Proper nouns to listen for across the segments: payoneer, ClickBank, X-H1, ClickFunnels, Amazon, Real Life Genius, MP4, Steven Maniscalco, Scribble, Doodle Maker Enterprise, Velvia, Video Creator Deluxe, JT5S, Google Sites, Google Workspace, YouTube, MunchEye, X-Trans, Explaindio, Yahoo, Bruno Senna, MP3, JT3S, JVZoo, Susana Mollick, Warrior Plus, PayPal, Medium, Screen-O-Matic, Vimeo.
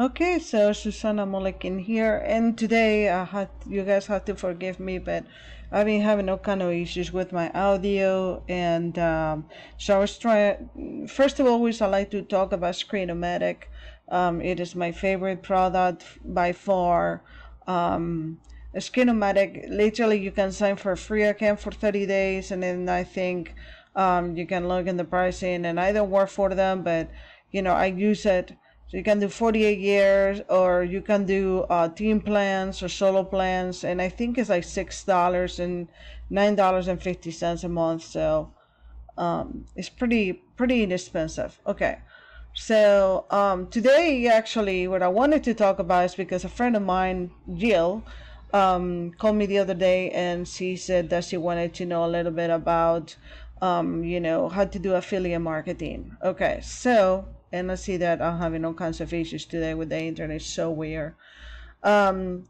Okay, so Susana Mollick in here, and today you guys have to forgive me, but I've been having all kind of issues with my audio, and so I was trying. First of all, I like to talk about Screen-O-Matic. It is my favorite product by far. Screen-O-Matic, literally you can sign for a free account for 30 days, and then I think you can log in the pricing, and I don't work for them, but you know, I use it. So you can do 48 years, or you can do team plans or solo plans, and I think it's like $6 and $9.50 a month. So it's pretty inexpensive. Okay, so today actually what I wanted to talk about is because a friend of mine, Jill, called me the other day, and she said that she wanted to know a little bit about you know, how to do affiliate marketing. Okay, so. And I see that I'm having all kinds of issues today with the internet. It's so weird. Basically,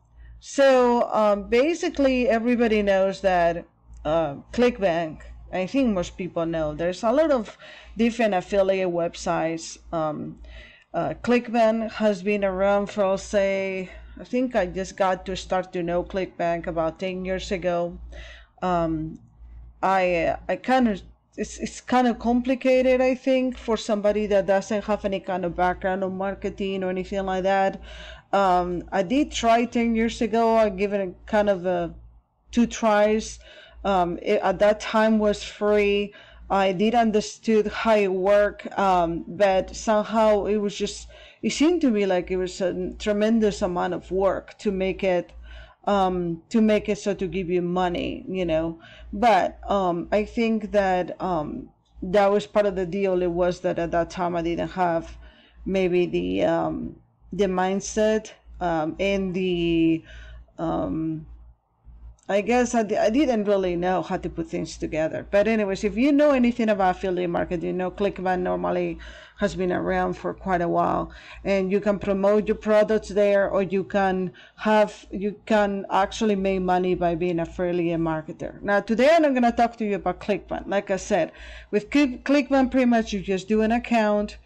everybody knows that ClickBank, I think most people know, there's a lot of different affiliate websites. ClickBank has been around for, say, I think I just got to start to know ClickBank about 10 years ago. I kind of... It's kind of complicated, I think, for somebody that doesn't have any kind of background on marketing or anything like that. I did try 10 years ago. I gave it kind of two tries. It, at that time, was free. I did understood how it worked, but somehow it was just, it seemed to me like it was a tremendous amount of work to make it so to give you money, you know. But I think that that was part of the deal. It was that at that time I didn't have maybe the mindset and the I guess I didn't really know how to put things together. But anyways, if you know anything about affiliate marketing, you know ClickBank normally has been around for quite a while, and you can promote your products there, or you can actually make money by being an affiliate marketer. Now today I'm going to talk to you about ClickBank. Like I said, with ClickBank, pretty much you just do an account.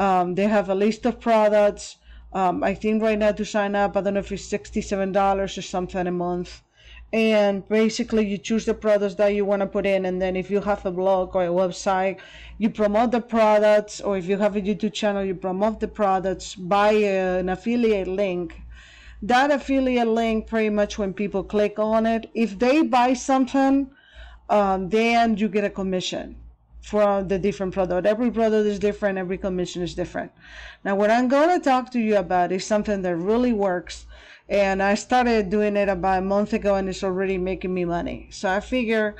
They have a list of products. I think right now to sign up, I don't know if it's $67 or something a month. And basically you choose the products that you want to put in, and then if you have a blog or a website, you promote the products, or if you have a YouTube channel, you promote the products by an affiliate link. That affiliate link, pretty much when people click on it, if they buy something, then you get a commission for the different product. Every product is different, every commission is different. Now what I'm going to talk to you about is something that really works, and I started doing it about a month ago, and it's already making me money. So I figure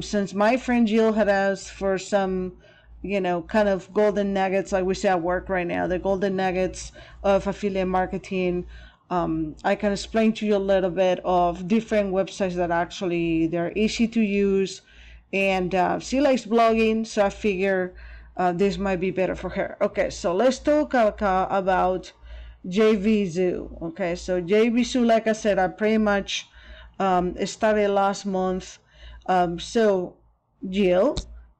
since my friend Jill had asked for some, you know, kind of golden nuggets, like we say at work right now, the golden nuggets of affiliate marketing, I can explain to you a little bit of different websites that actually they're easy to use. And she likes blogging, so I figure this might be better for her. Okay, so let's talk about JVZoo. Okay, so JVZoo, like I said, I pretty much started last month. So Jill,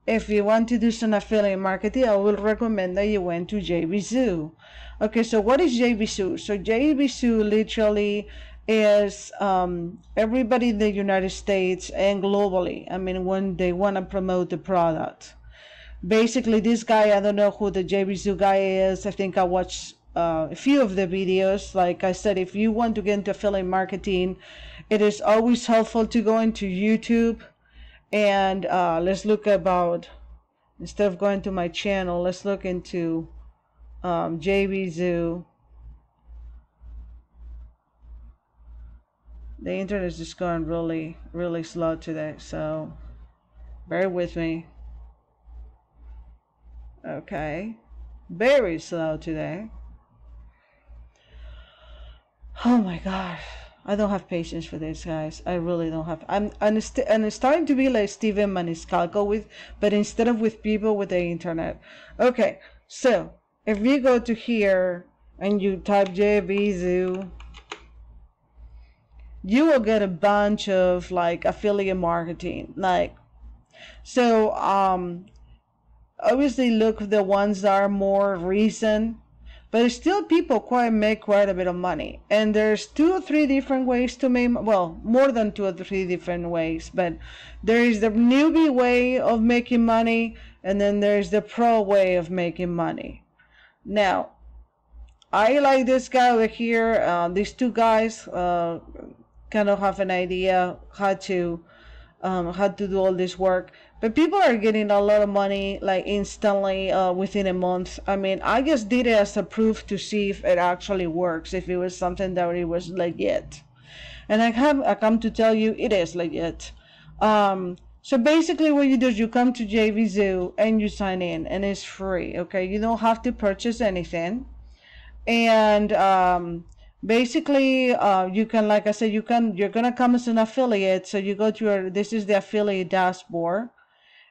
if you want to do some affiliate marketing, I will recommend that you went to JVZoo. Okay, so what is JVZoo? So JVZoo literally is everybody in the United States and globally, I mean, when they want to promote the product. Basically, this guy, I don't know who the JVZoo guy is. I think I watched a few of the videos. Like I said, if you want to get into affiliate marketing, it is always helpful to go into YouTube and let's look about, instead of going to my channel, let's look into JVZoo. The internet is just going really slow today, so bear with me. Okay, very slow today. Oh my gosh, I don't have patience for this, guys. I really don't have. I'm starting to be like Steven Maniscalco but instead of with people, with the internet. Okay, so if you go to here and you type JVZoo, you will get a bunch of like affiliate marketing. Like, so obviously look the ones that are more recent. But still people make quite a bit of money. And there's two or three different ways to make, well, more than two or three different ways, but there is the newbie way of making money, and then there's the pro way of making money. Now, I like this guy over here. These two guys kind of have an idea how to do all this work. But people are getting a lot of money like instantly within a month. I mean, I just did it as a proof to see if it actually works, if it was something that it was legit. And I come to tell you it is legit. So basically what you do is you come to JVZoo and you sign in, and it's free, okay? You don't have to purchase anything. And basically you can, like I said, you're gonna come as an affiliate. So you go to your, this is the affiliate dashboard.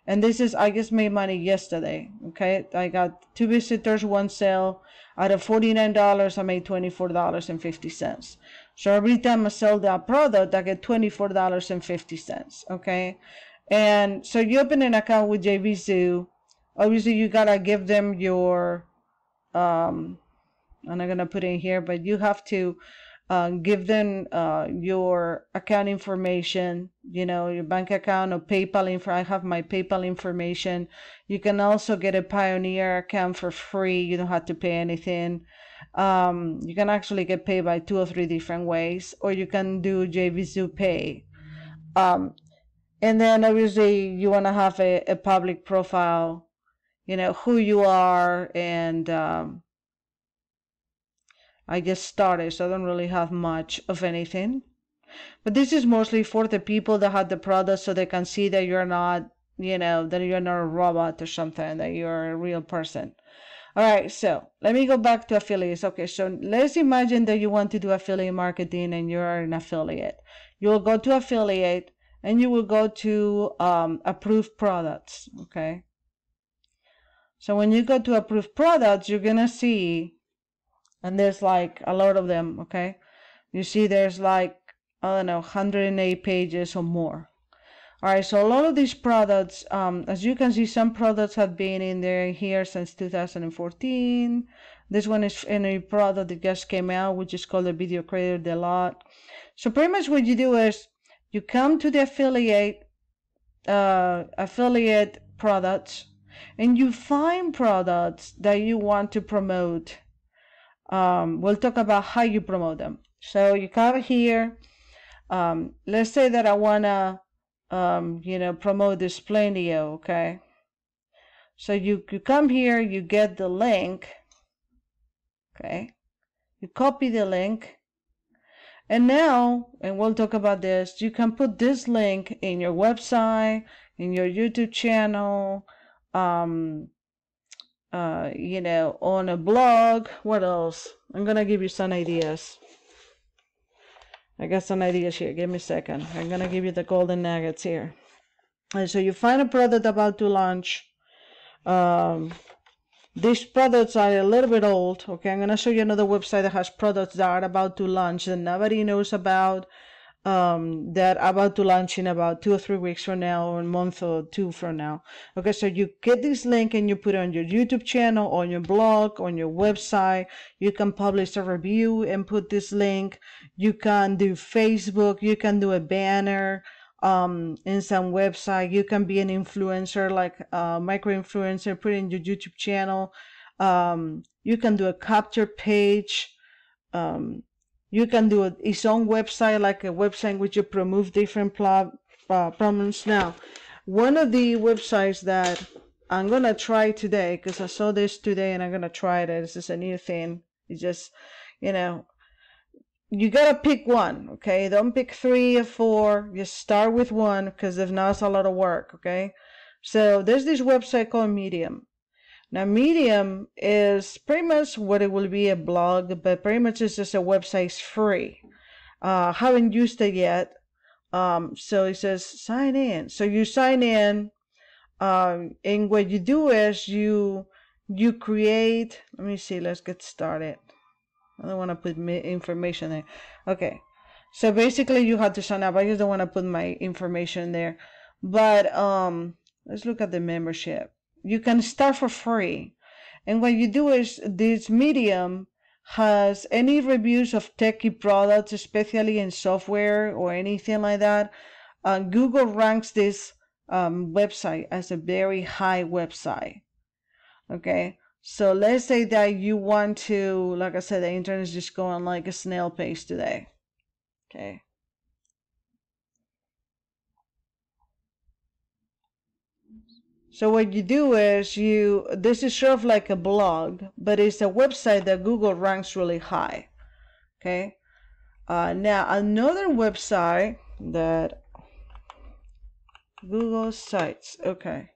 And this is, I just made money yesterday, okay? I got 2 visitors, 1 sale. Out of $49, I made $24.50. So every time I sell that product, I get $24.50, okay? And so you open an account with JVZoo. Obviously, you gotta give them your, I'm not gonna put it in here, but you have to give them your account information, you know, your bank account or PayPal info. I have my PayPal information. You can also get a Pioneer account for free. You don't have to pay anything. You can actually get paid by 2 or 3 different ways, or you can do JVZoo Pay. And then obviously you want to have a public profile, you know, who you are, and I just started, so I don't really have much of anything. But this is mostly for the people that have the product, so they can see that you're not, you know, that you're not a robot or something, that you're a real person. All right, so let me go back to affiliates. Okay, so let's imagine that you want to do affiliate marketing and you're an affiliate. You will go to affiliate and you will go to approved products, okay? So when you go to approved products, you're gonna see, and there's like a lot of them, okay? You see there's like, I don't know, 108 pages or more. All right, so a lot of these products, as you can see, some products have been in there here since 2014. This one is in a product that just came out, which is called the Video Creator Deluxe. So pretty much what you do is you come to the affiliate products, and you find products that you want to promote. We'll talk about how you promote them. So you come here, let's say that I wanna, you know, promote Explaindio, okay? So you come here, you get the link, okay? You copy the link, and now, and we'll talk about this, you can put this link in your website, in your YouTube channel, you know, on a blog. What else? I'm gonna give you some ideas. I got some ideas here. Give me a second. I'm gonna give you the golden nuggets here. And so you find a product about to launch. These products are a little bit old. Okay, I'm gonna show you another website that has products that are about to launch that nobody knows about, that are about to launch in about 2 or 3 weeks from now, or a month or 2 from now. Okay, so you get this link and you put it on your YouTube channel, on your blog, on your website. You can publish a review and put this link. You can do Facebook, you can do a banner in some website. You can be an influencer, like micro influencer, put it in your YouTube channel. You can do a capture page. You can do its own website, like a website in which you promote different problems. Now, one of the websites that I'm going to try today, because I saw this today and I'm going to try it. This is a new thing. It's just, you know, you got to pick one, okay? Don't pick 3 or 4. Just start with one, because if not, it's a lot of work, okay? So there's this website called Medium. Now, Medium is pretty much what it will be, a blog, but pretty much it's just a website. It's free. Haven't used it yet. So it says sign in. So you sign in, and what you do is you create, let me see, let's get started. I don't want to put information there. Okay. So basically you have to sign up. I just don't want to put my information there, but let's look at the membership. You can start for free, And what you do is, this Medium has any reviews of techie products, especially in software or anything like that. Google ranks this website as a very high website. Okay, so let's say that you want to, like I said, the internet is just going like a snail pace today. Okay. So what you do is you, this is sort of like a blog, but it's a website that Google ranks really high. Okay. Now another website that Google Sites. Okay.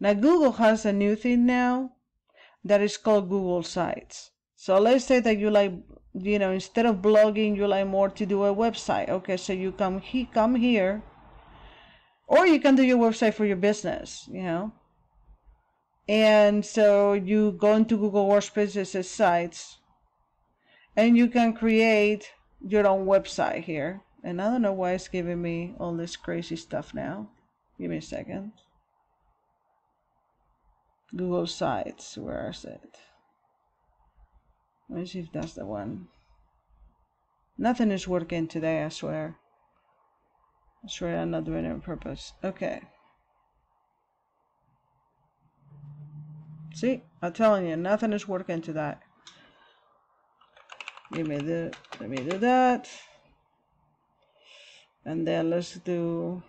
Now Google has a new thing now that is called Google Sites. So let's say that you like, you know, instead of blogging, you like more to do a website. Okay. So you come here. Or you can do your website for your business, you know. And so you go into Google Workspace, it says Sites, and you can create your own website here. And I don't know why it's giving me all this crazy stuff now. Give me a second. Google Sites, where is it? Let me see if that's the one. Nothing is working today, I swear. I swear I'm not doing it on purpose. Okay. See, I'm telling you, nothing is working to that. Let me do that. And then let's do,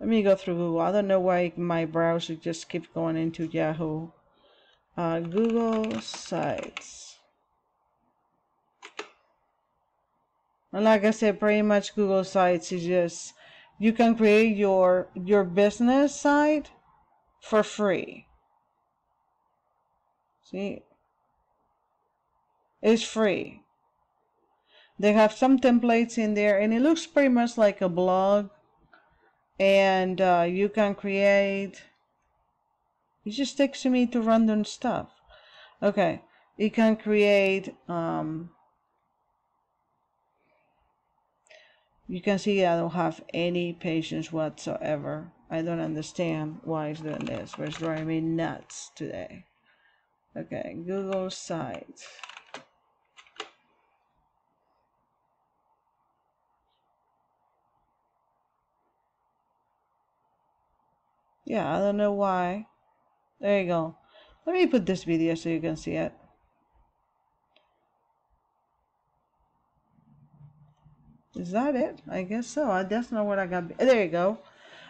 let me go through Google. I don't know why my browser just keeps going into Yahoo. Google Sites. And like I said, pretty much Google Sites is just, you can create your business site for free. See? It's free. They have some templates in there, and it looks pretty much like a blog. And you can create, it just takes me to random stuff. Okay, you can create, you can see I don't have any patience whatsoever. I don't understand why it's doing this, but it's driving me nuts today. Okay, Google Sites. Yeah, I don't know why. There you go. Let me put this video so you can see it. Is that it? I guess so. That's not what I got. There you go.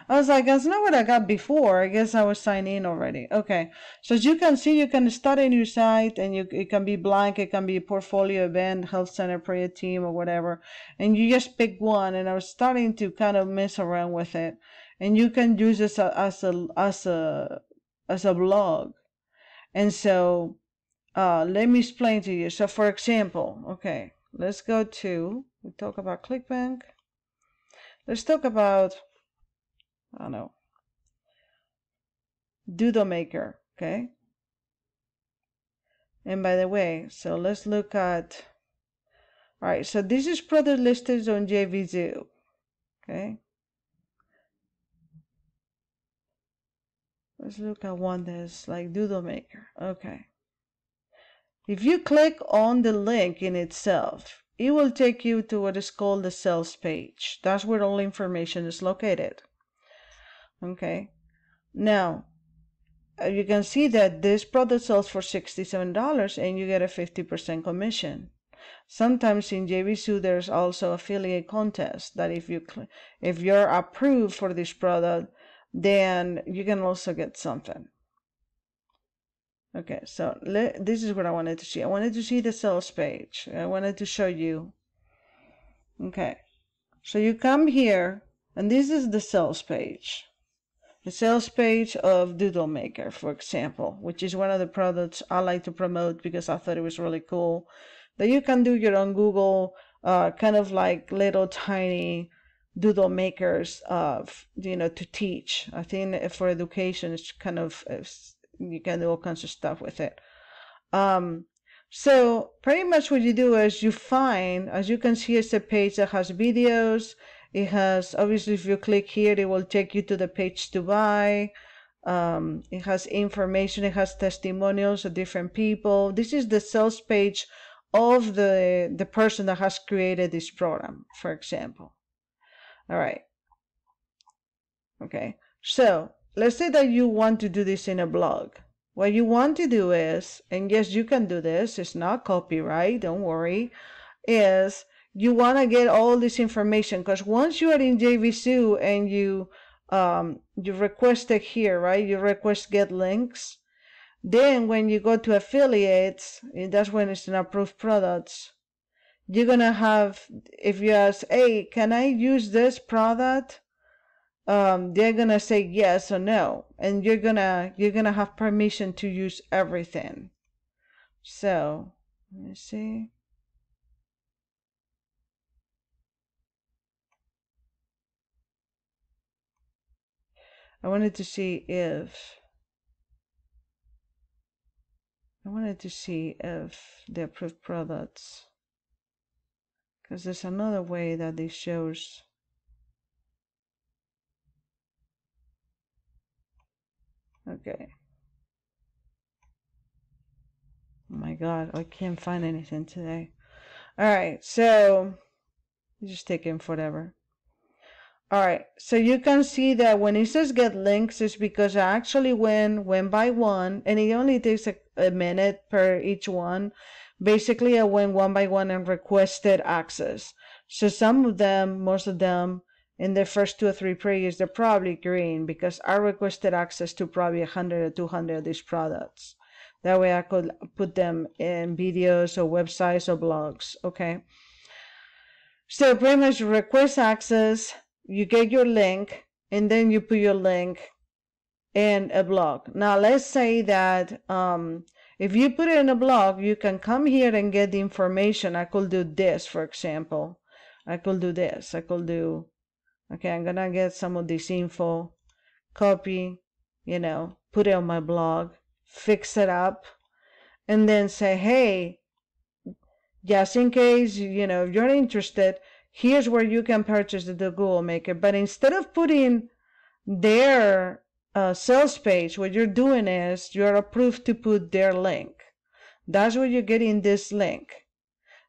I was like, that's not what I got before. I guess I was signed in already. Okay. So as you can see, you can start a new site, and it can be blank. It can be a portfolio, event, health center, prayer team, or whatever. And you just pick one. And I was starting to kind of mess around with it. And you can use this as a blog. And so let me explain to you. So for example, okay, let's go to. We talk about ClickBank. Let's talk about, I don't know, Doodle Maker, okay? And by the way, so let's look at, all right, so this is product listed on JVZoo, okay? Let's look at one that's like Doodle Maker, okay? If you click on the link in itself, it will take you to what is called the sales page. That's where all information is located. Okay. Now, you can see that this product sells for $67 and you get a 50% commission. Sometimes in JVZoo, there's also affiliate contest that if you're approved for this product, then you can also get something. Okay, so this is what I wanted to see. I wanted to see the sales page. I wanted to show you. Okay, so you come here, and this is the sales page. The sales page of Doodle Maker, for example, which is one of the products I like to promote because I thought it was really cool. That you can do your own Google, kind of like little tiny Doodle Makers, you know, to teach. I think for education, it's kind of... you can do all kinds of stuff with it. So pretty much what you do is you find, as you can see, it's a page that has videos. It has, obviously, if you click here, it will take you to the page to buy. It has information, it has testimonials of different people. This is the sales page of the person that has created this program, for example. All right. Okay. So let's say that you want to do this in a blog. What you want to do is, and yes, you can do this, it's not copyright, don't worry, is you want to get all this information, because once you are in JVZoo and you request it here, right? You request get links. Then when you go to affiliates, that's when it's in approved products. You're going to have, if you ask, hey, can I use this product? They're going to say yes or no. And you're going to have permission to use everything. So let me see. I wanted to see if they approve products, because there's another way that this shows. Okay. Oh my God, I can't find anything today. All right, so it's just taking forever. All right, so you can see that when it says get links, it's because I actually went by one, and it only takes a minute per each one. Basically, I went one by one and requested access. So some of them, most of them, in the first 2 or 3 pages, they're probably green, because I requested access to probably 100 or 200 of these products. That way I could put them in videos or websites or blogs, okay? So pretty much request access, you get your link, and then you put your link in a blog. Now let's say that if you put it in a blog, you can come here and get the information. I could do this, for example. I could do this. I could do, okay, I'm gonna get some of this info, copy, you know, put it on my blog, fix it up, and then say, hey, just in case, you know, if you're interested, here's where you can purchase the Google Maker. But instead of putting their sales page, what you're doing is you're approved to put their link. That's where you're getting this link.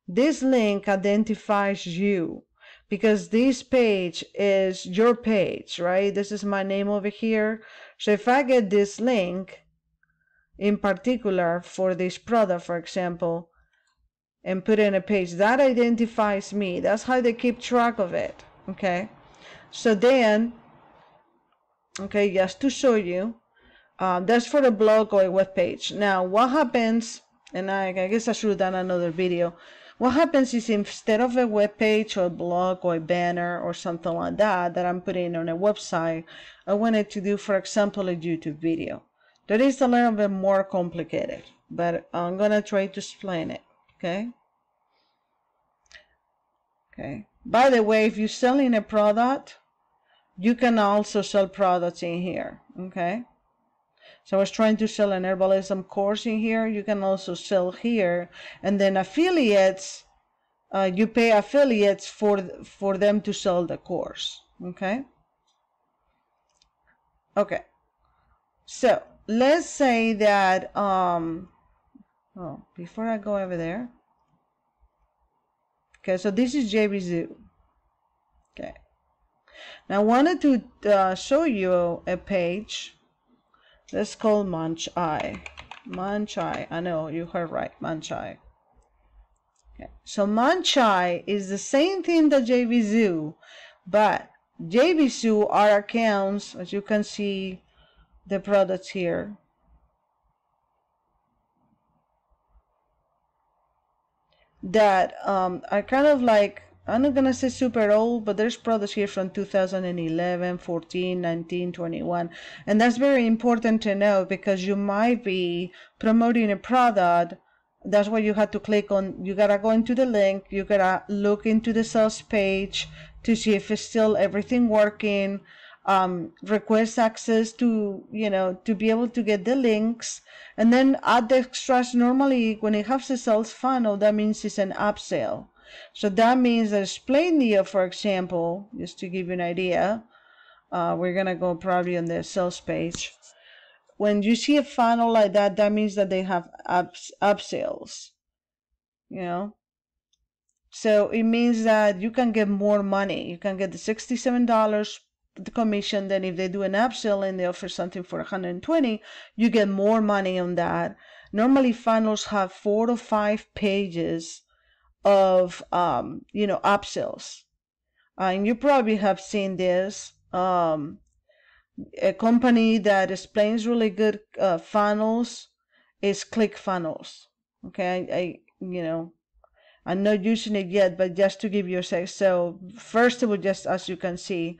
This link identifies you, because this page is your page, right? This is my name over here. So if I get this link in particular for this product, for example, and put in a page that identifies me. That's how they keep track of it. Okay. So then, okay, just to show you, that's for a blog or a web page. Now, what happens? And I guess I should have done another video. What happens is, instead of a web page or a blog or a banner or something like that that I'm putting on a website, I wanted to do, for example, a YouTube video. That is a little bit more complicated, but I'm gonna try to explain it. Okay. Okay. By the way, if you're selling a product, you can also sell products in here. Okay. So I was trying to sell an herbalism course in here. You can also sell here, and then affiliates. You pay affiliates for them to sell the course. Okay. Okay. So let's say that. Oh, before I go over there. Okay, so this is JVZoo. Okay. Now I wanted to show you a page. Let's call MunchEye. MunchEye. I know you heard right, MunchEye. Okay. So MunchEye is the same thing that JVZoo, but JVZoo are accounts, as you can see the products here. That are kind of like, I'm not gonna say super old, but there's products here from 2011, 14, 19, 21, and that's very important to know, because you might be promoting a product. That's why you had to click on, you gotta go into the link, you gotta look into the sales page to see if it's still everything working, request access to, you know, to be able to get the links, and then add the extras. Normally when it has a sales funnel, that means it's an upsell. So that means that Explaindio, for example, just to give you an idea, we're gonna go probably on the sales page. when you see a funnel like that, that means that they have upsells, you know. So it means that you can get more money. You can get the $67 the commission. Then if they do an upsell and they offer something for 120, you get more money on that. Normally funnels have 4 to 5 pages of you know, upsells, and you probably have seen this. A company that explains really good funnels is ClickFunnels. Okay, I you know, I'm not using it yet, but just to give you a sense. So first of all, just as you can see,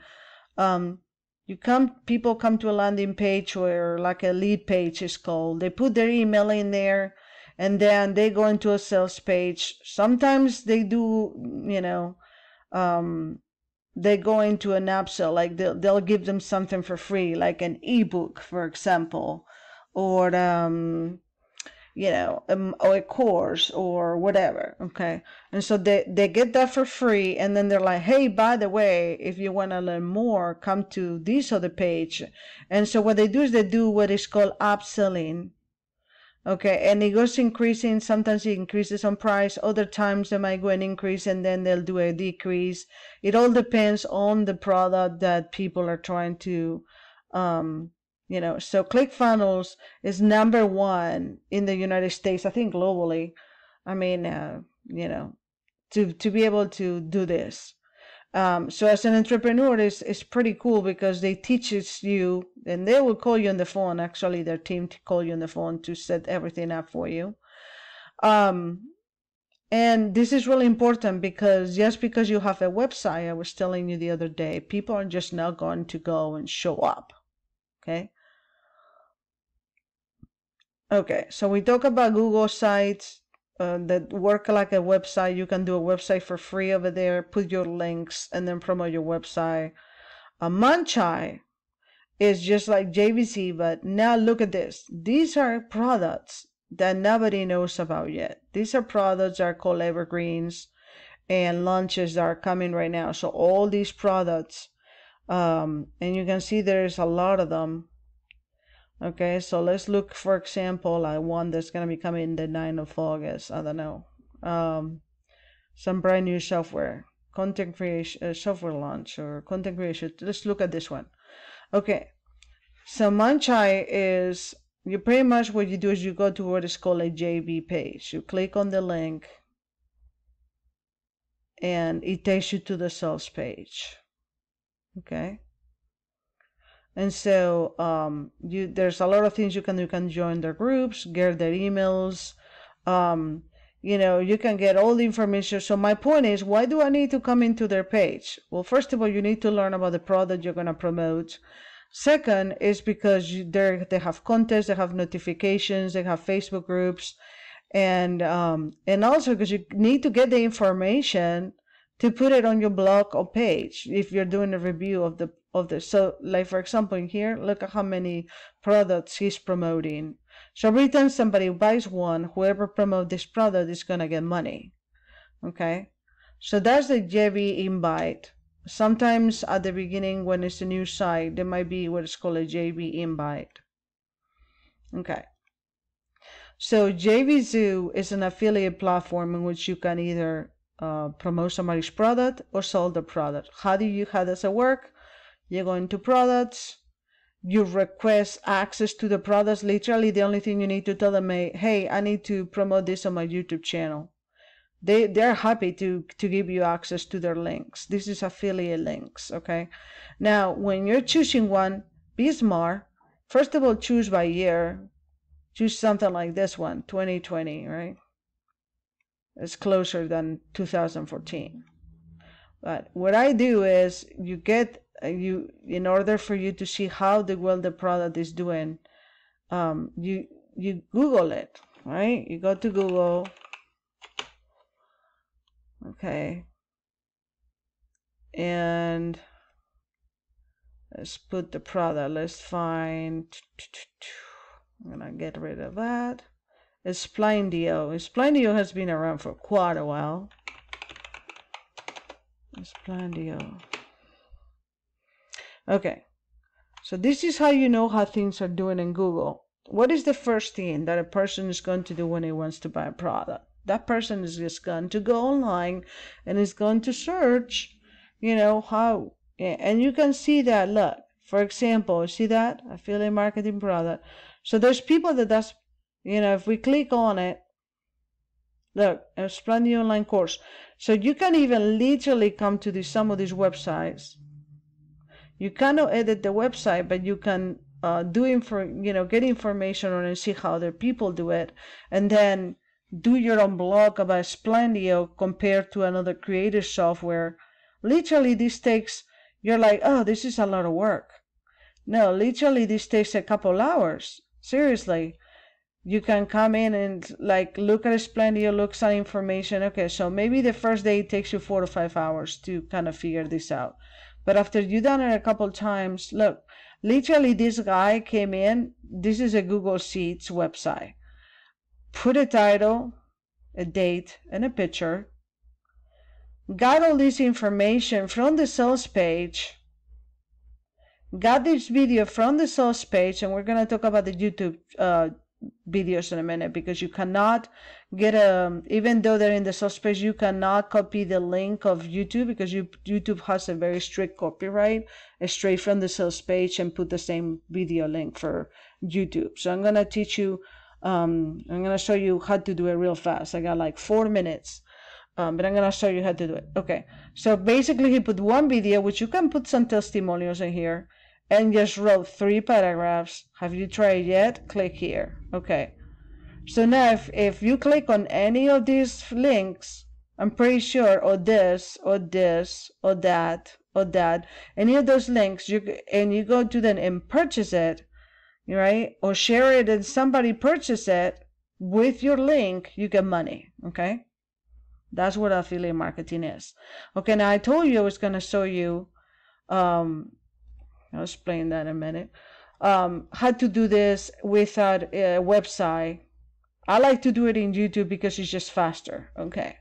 people come to a landing page, or like a lead page is called. They put their email in there, and then they go into a sales page. Sometimes they do, you know, they go into an upsell, like they'll give them something for free, like an ebook, for example, or you know, or a course or whatever. Okay, and so they get that for free, and then they're like, hey, by the way, if you want to learn more, come to this other page. And so what they do is they do what is called upselling. Okay, and it goes increasing. Sometimes it increases on price, other times they might go and increase, and then they'll do a decrease. It all depends on the product that people are trying to you know. So ClickFunnels is #1 in the United States, I think globally. I mean, you know, to be able to do this. So as an entrepreneur, it's pretty cool because they teaches you, and they will call you on the phone. Actually, their team to call you on the phone to set everything up for you. And this is really important because just because you have a website, I was telling you the other day, people are just not going to go and show up. Okay. Okay, so we talk about Google Sites that work like a website. You can do a website for free over there, put your links, and then promote your website. MunchEye is just like JVZoo, but now look at this. These are products that nobody knows about yet. These are products that are called evergreens and launches that are coming right now. So all these products, and you can see there's a lot of them. Okay, so let's look, for example, at one that's going to be coming the 9th of August. I don't know, some brand new software, content creation software launch or content creation. Let's look at this one. Okay, so MunchEye is, you pretty much what you do is you go to what is called a JV page. You click on the link and it takes you to the sales page. Okay, and so there's a lot of things you can do. You can join their groups, get their emails, you know, you can get all the information. So my point is, why do I need to come into their page? Well, first of all, you need to learn about the product you're going to promote. Second is because they have contests, they have notifications, they have Facebook groups, and also because you need to get the information to put it on your blog or page if you're doing a review of the. So like, for example, in here, look at how many products he's promoting. So every time somebody buys one, whoever promotes this product is gonna get money. Okay, so that's the JV invite. Sometimes at the beginning when it's a new site, there might be what is called a JV invite. Okay, so JVZoo is an affiliate platform in which you can either promote somebody's product or sell the product. How does it work? You go into products, you request access to the products. Literally the only thing you need to tell them, hey, I need to promote this on my YouTube channel. They're happy to give you access to their links. This is affiliate links. Okay, now when you're choosing one, be smart. First of all, choose by year. Choose something like this one, 2020, right? It's closer than 2014. But what I do is, in order for you to see how well the product is doing, you Google it, right? You go to Google. Okay, and let's put the product. Let's find, I'm gonna get rid of that. Explaindio. Explaindio has been around for quite a while. Explaindio. Okay, So this is how you know how things are doing in Google. What is the first thing that a person is going to do when he wants to buy a product? That person is just going to go online and is going to search, you know, how. And you can see that, look, for example, see that? Affiliate marketing product. So there's people that that's, you know, if we click on it, look, Explaindio online course. So you can even literally come to some of these websites. You cannot edit the website, but you can get information on and see how other people do it, and then do your own blog about Explaindio compared to another creative software. Literally, this takes, you're like, oh, this is a lot of work. No, literally, this takes a couple hours. Seriously. You can come in and like look at Explaindio, look at information. Okay, so maybe the first day it takes you 4 to 5 hours to kind of figure this out. But after you've done it a couple times, look, literally this guy came in. This is a Google Sites website. Put a title, a date, and a picture. Got all this information from the sales page. Got this video from the sales page, and we're going to talk about the YouTube videos in a minute, because you cannot get a, even though they're in the source page, you cannot copy the link of YouTube, because YouTube has a very strict copyright straight from the source page, and put the same video link for YouTube. So I'm going to teach you, I'm going to show you how to do it real fast. I got like 4 minutes, but I'm going to show you how to do it. Okay, so basically he put one video, which you can put some testimonials in here, and just wrote 3 paragraphs. Have you tried yet? Click here. Okay, so now if you click on any of these links, I'm pretty sure, or this, or this, or that, or that, any of those links, you go to them and purchase it, right, or share it and somebody purchase it with your link, you get money. Okay, that's what affiliate marketing is. Okay, now I told you I was going to show you I'll explain that in a minute. How to do this without a website. I like to do it in YouTube because it's just faster. Okay.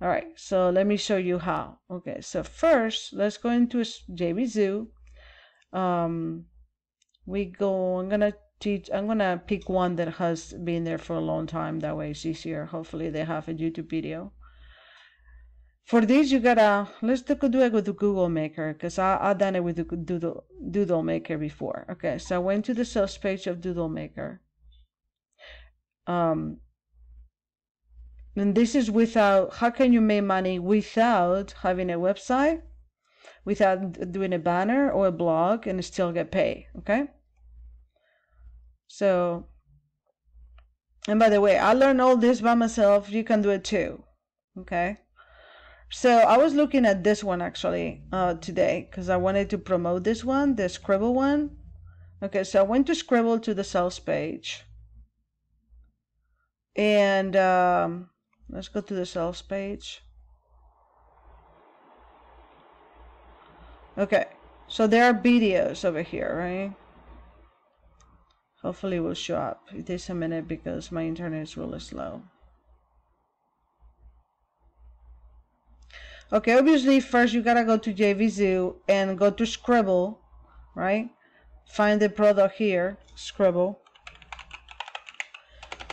All right. So let me show you how. Okay. So first, let's go into JVZoo. I'm going to pick one that has been there for a long time. That way it's easier. Hopefully they have a YouTube video. For this, you gotta, let's do it with the Google Maker, because I've done it with the Doodle Maker before. Okay, so I went to the sales page of Doodle Maker. And this is without, how can you make money without having a website, without doing a banner or a blog, and still get paid, okay? So, and by the way, I learned all this by myself. You can do it too, okay? So I was looking at this one actually today, because I wanted to promote this one, the Scribble one. Okay, so I went to Scribble, to the sales page. And let's go to the sales page. Okay, so there are videos over here, right? Hopefully it will show up. It takes a minute because my internet is really slow. Okay, obviously first you gotta go to JVZoo and go to Scribble, right? Find the product here, Scribble.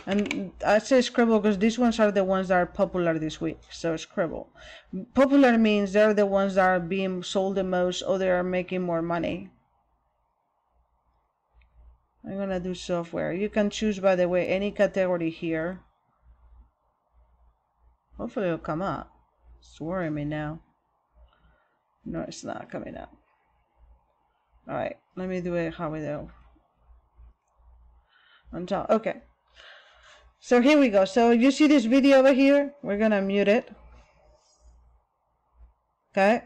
And I say Scribble because these ones are the ones that are popular this week, so Scribble. Popular means they're the ones that are being sold the most, or they are making more money. I'm gonna do software. You can choose, by the way, any category here. Hopefully it'll come up. It's worrying me now. No, it's not coming up. All right, let me do it how we do on top. Okay, so here we go. So you see this video over here, we're gonna mute it. Okay,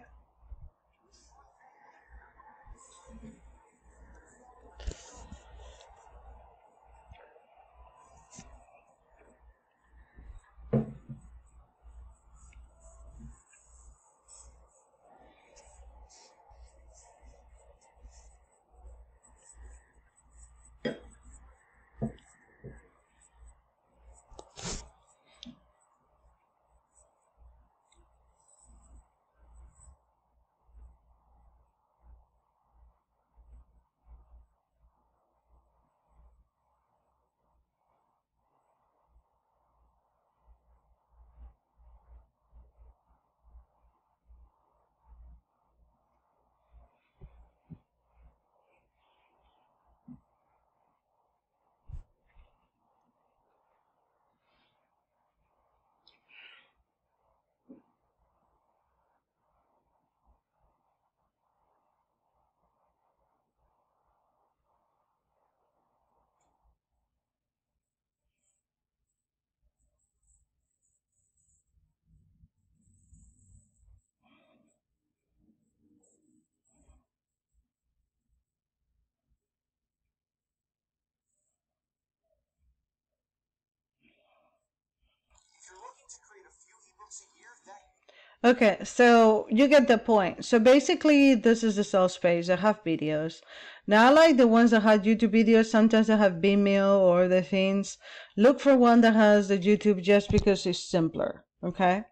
Okay, so you get the point. So basically, this is the sales page. I have videos. Now, I like the ones that have YouTube videos. Sometimes I have Vimeo or the things. Look for one that has the YouTube just because it's simpler, okay?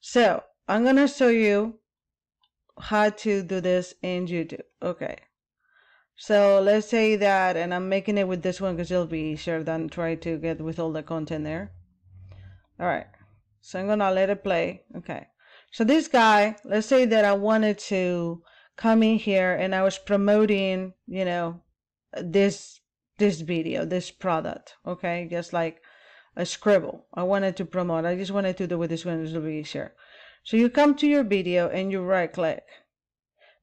So I'm going to show you how to do this in YouTube, okay? So let's say that, and I'm making it with this one because it'll be easier than try to get with all the content there. All right, so I'm going to let it play, okay? So this guy, let's say that I wanted to come in here and I was promoting, you know, this video, this product, okay? Just like a Scribble. I wanted to promote. I just wanted to do with this one. It'll be easier. So you come to your video and you right-click.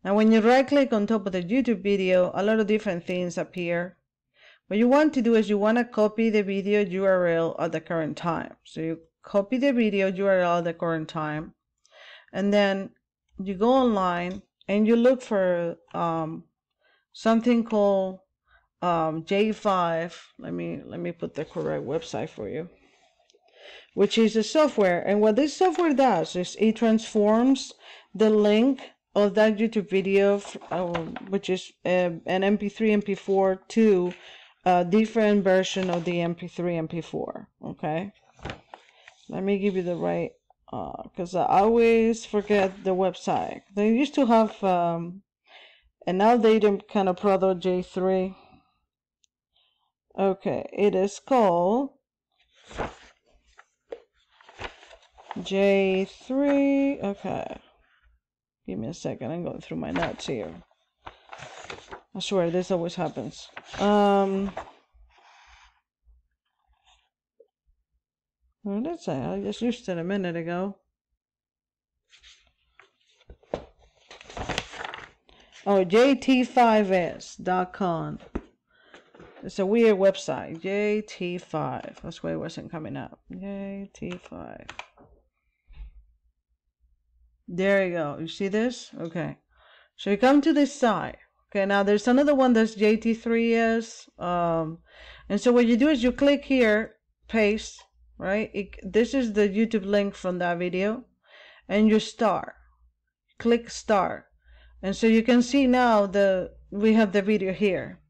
Now, when you right-click on top of the YouTube video, a lot of different things appear. What you want to do is you want to copy the video URL at the current time. So you copy the video URL at the current time, and then you go online and you look for something called J5. Let me put the correct website for you, which is a software. And what this software does is it transforms the link of that YouTube video, which is an MP3, MP4, to a different version of the MP3, MP4. Okay. Let me give you the right, because I always forget the website. They used to have an outdated kind of product, J3. Okay, it is called J3. Okay, give me a second. I'm going through my notes here. I swear this always happens. What did I say? I just used it a minute ago. Oh, JT5S.com. It's a weird website. JT5. That's why it wasn't coming up. JT5. There you go. You see this? Okay. So you come to this side. Okay, now there's another one that's JT3S. And so what you do is you click here, paste. Right, this is the YouTube link from that video, and you start, click start, and so you can see now we have the video here.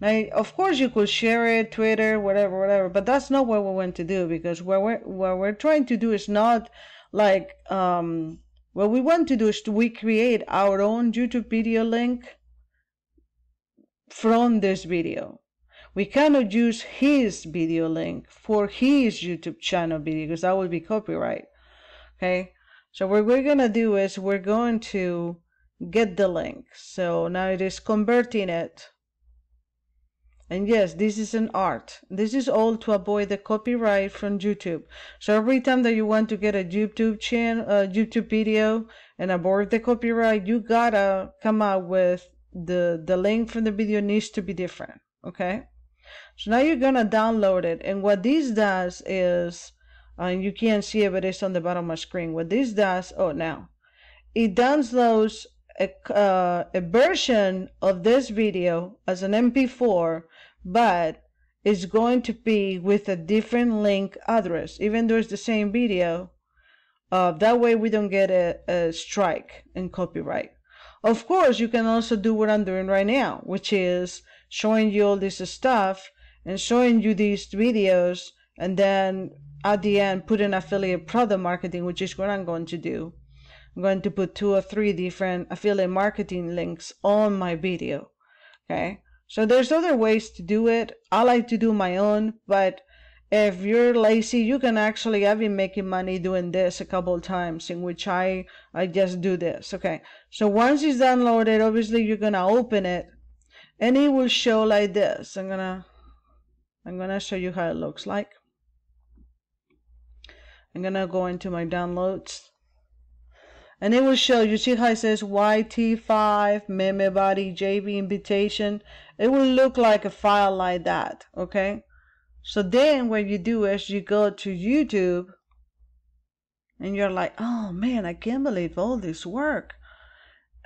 Now, of course, you could share it, Twitter, whatever, but that's not what we want to do, because what we're trying to do is not like what we want to do is we create our own YouTube video link from this video. We cannot use his video link for his YouTube channel video because that would be copyright. Okay, so what we're gonna do is we're going to get the link. So now it is converting it. And yes, this is an art. This is all to avoid the copyright from YouTube. So every time that you want to get a YouTube channel, YouTube video, and abort the copyright, you gotta come out with the link from the video needs to be different. Okay. So now you're going to download it. And what this does is, you can't see it, but it's on the bottom of my screen. What this does, oh, now, it downloads a version of this video as an MP4, but it's going to be with a different link address, even though it's the same video. That way we don't get a strike in copyright. Of course, you can also do what I'm doing right now, which is showing you all this stuff and showing you these videos, and then at the end put an affiliate product marketing, which is what I'm going to do. I'm going to put 2 or 3 different affiliate marketing links on my video. Okay, so there's other ways to do it. I like to do my own, but if you're lazy, you can actually, I've been making money doing this a couple of times, in which I just do this. Okay, so once it's downloaded, obviously you're gonna open it. And it will show like this. I'm gonna show you how it looks like. I'm gonna go into my downloads, and it will show. You see how it says YT5 meme body JV invitation. It will look like a file like that. Okay. So then what you do is you go to YouTube, and you're like, oh man, I can't believe all this work.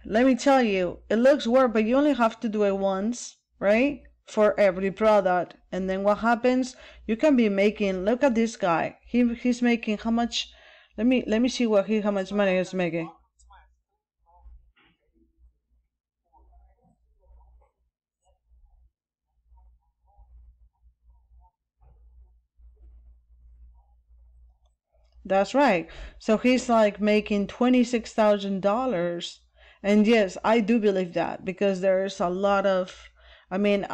Let me tell you, it looks work, but you only have to do it once, right? For every product. And then what happens? You can be making, look at this guy. He's making how much? Let me see what he, how much money he's making. That's right. So he's like making $26,000. And yes, I do believe that, because there is a lot of, I mean,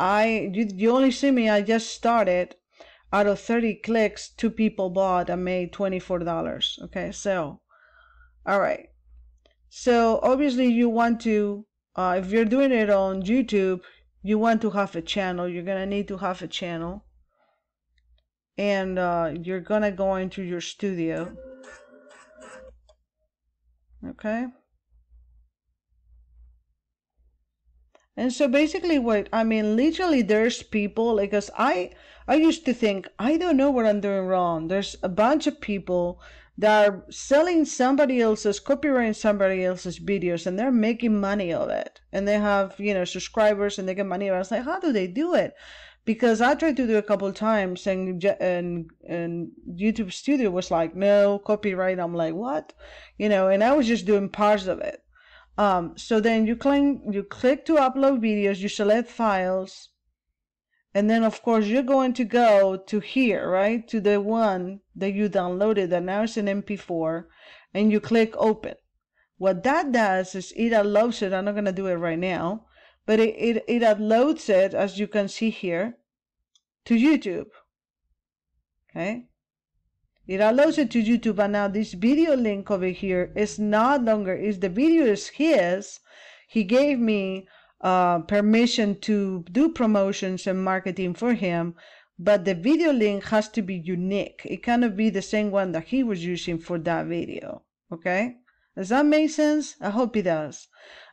you only see me, I just started. Out of 30 clicks, 2 people bought and made $24. Okay, so, all right. So obviously you want to, if you're doing it on YouTube, you want to have a channel. You're going to need to have a channel. And you're going to go into your studio. Okay. And so basically what, I mean, literally there's people, because I used to think, I don't know what I'm doing wrong. There's a bunch of people that are selling somebody else's, copyrighting somebody else's videos, and they're making money of it. And they have, you know, subscribers and they get money. I was like, how do they do it? Because I tried to do a couple of times and YouTube Studio was like, no, copyright. I'm like, what? You know, and I was just doing parts of it. So then you click to upload videos, you select files, and then of course you're going to go to here, right? To the one that you downloaded that now is an MP4, and you click open. What that does is it uploads it. I'm not going to do it right now, but it uploads it, as you can see here, to YouTube. Okay. It allows it to YouTube, and now this video link over here is not longer, if the video is his, he gave me permission to do promotions and marketing for him, but the video link has to be unique. It cannot be the same one that he was using for that video, okay? Does that make sense? I hope it does.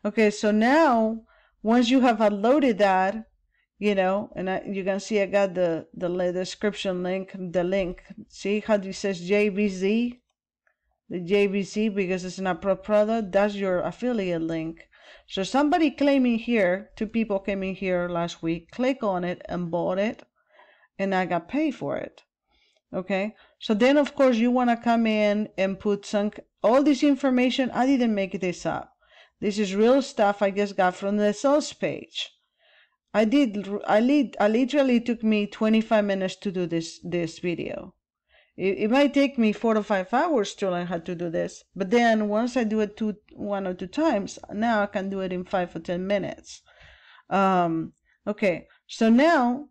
Okay, so now, once you have uploaded that, you know, and you can see I got the description link, the link. See how this says JVZ? The JVZ, because it's an approved product, that's your affiliate link. So somebody claiming here, 2 people came in here last week, click on it and bought it, and I got paid for it. Okay, so then of course you want to come in and put some, all this information, I didn't make this up. This is real stuff I just got from the sales page. I literally took me 25 minutes to do this video. It might take me 4 to 5 hours to learn how to do this, but then once I do it one or two times, now I can do it in 5 or 10 minutes. Okay, so now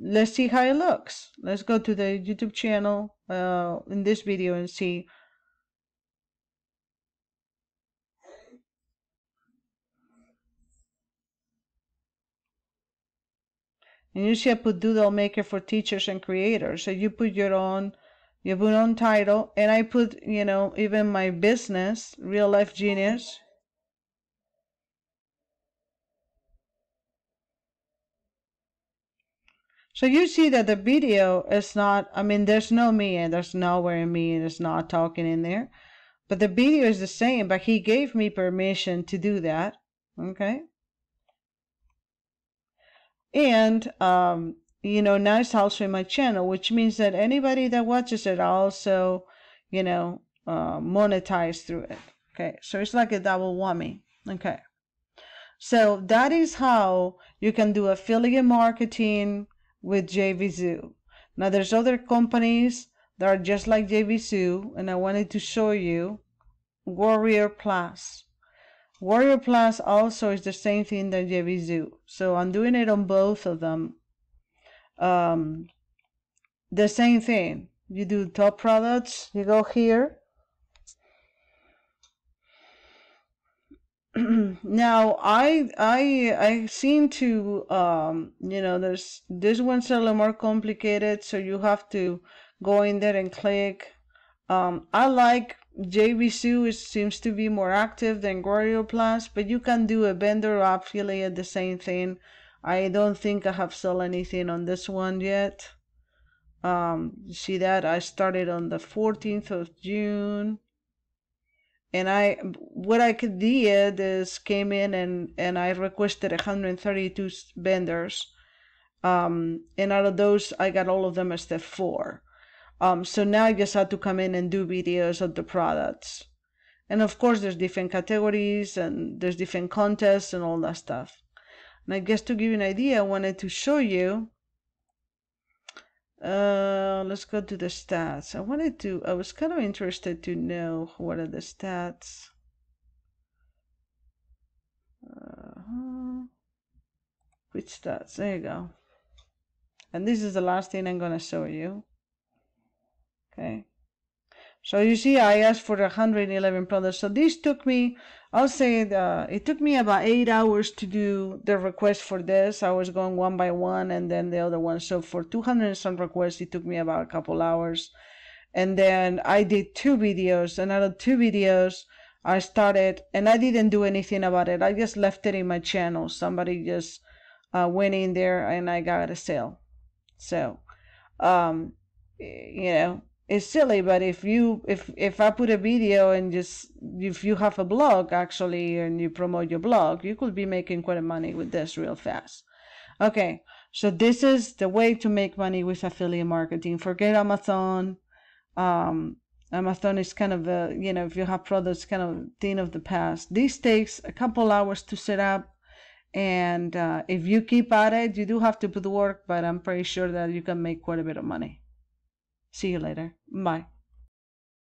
let's see how it looks. Let's go to the YouTube channel in this video and see. And you see I put Doodle Maker for teachers and creators. So you put your own title, and I put, you know, even my business, Real Life Genius. So you see that the video is not, I mean, there's no me and there's nowhere me and it's not talking in there, but the video is the same, but he gave me permission to do that. Okay. And, you know, now it's also in my channel, which means that anybody that watches it also, you know, monetize through it. Okay. So it's like a double whammy. Okay. So that is how you can do affiliate marketing with JVZoo. Now there's other companies that are just like JVZoo, and I wanted to show you Warrior Plus. Warrior Plus also is the same thing that JVZoo. So I'm doing it on both of them. The same thing. You do top products. You go here. Now I seem to you know, there's this one's a little more complicated, so you have to go in there and click. I like JVZoo, it seems to be more active than Warrior Plus, but you can do a vendor or affiliate, the same thing. I don't think I have sold anything on this one yet. You see that I started on the 14th of June, and what I did is came in and I requested 132 vendors, and out of those I got all of them as step 4. So now I just had to come in and do videos of the products. And of course, there's different categories and there's different contests and all that stuff. And I guess to give you an idea, I wanted to show you, let's go to the stats. I was kind of interested to know what are the stats. Which stats? There you go. And this is the last thing I'm going to show you. Okay. So you see, I asked for 111 products. So this took me, I'll say it took me about 8 hours to do the request for this. I was going one by one and then the other one. So for 200 and some requests, it took me about a couple hours. And then I did two videos, another two videos. I started and I didn't do anything about it. I just left it in my channel. Somebody just went in there and I got a sale. So, you know, it's silly, but if I put a video and just if you have a blog actually and you promote your blog, you could be making quite a money with this real fast. Okay, so this is the way to make money with affiliate marketing. Forget Amazon. Amazon is kind of a, you know, if you have products, kind of thing of the past. This takes a couple hours to set up. And if you keep at it, you do have to put the work, but I'm pretty sure that you can make quite a bit of money. See you later. Bye.